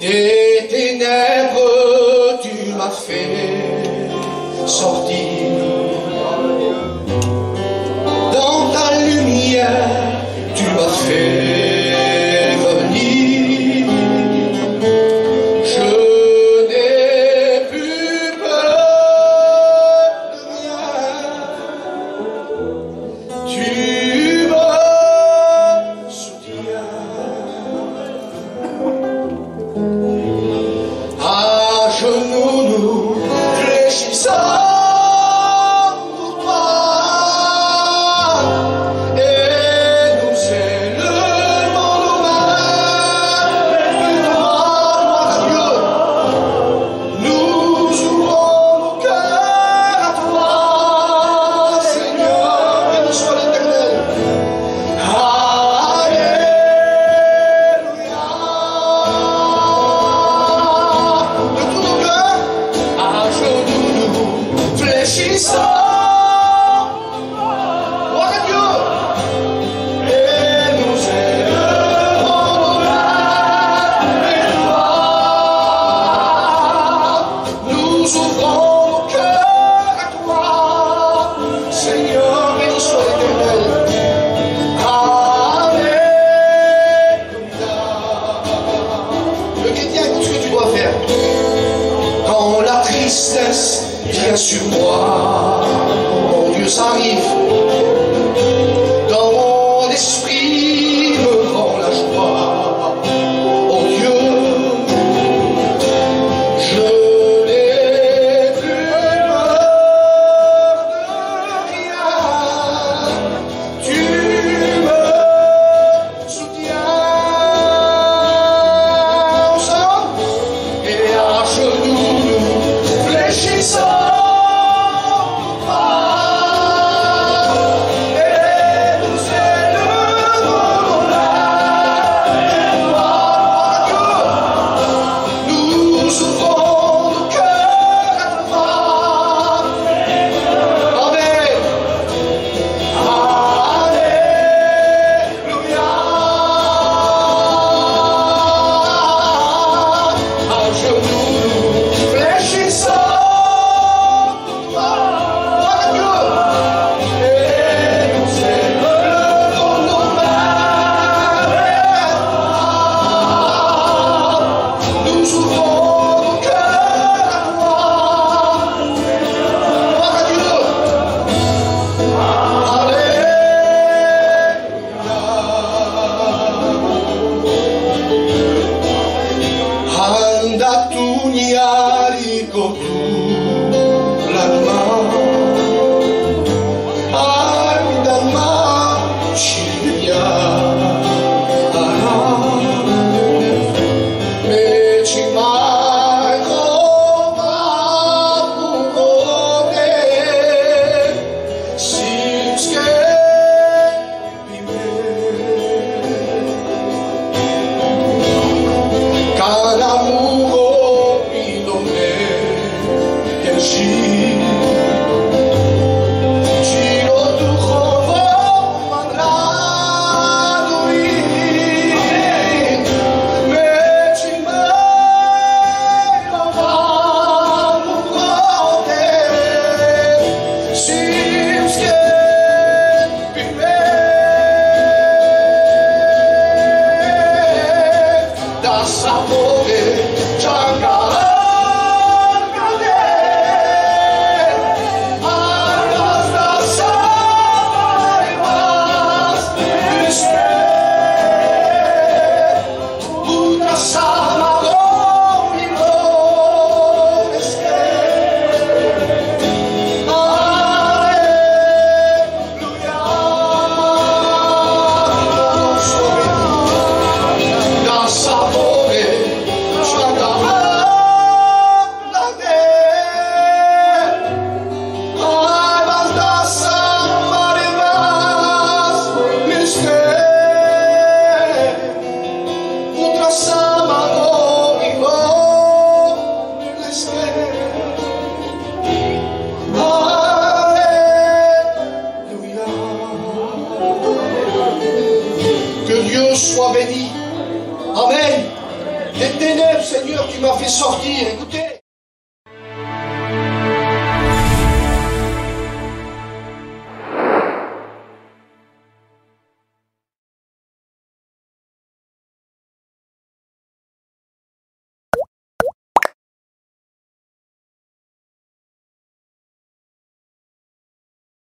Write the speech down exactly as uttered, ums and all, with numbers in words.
Des ténèbres, tu m'as fait sortir. Dans ta lumière, tu m'as fait venir. Je n'ai plus peur de rien. Tu me soutiens. À genoux, nous fléchissons. She's so viens sur moi, mon Dieu, ça arrive. Dans mon esprit me rend la joie, oh Dieu. Je n'ai plus peur de rien. Tu me soutiens ensemble et à genoux. She's so sois béni. Amen. Des ténèbres, Seigneur, tu m'as fait sortir. Écoutez,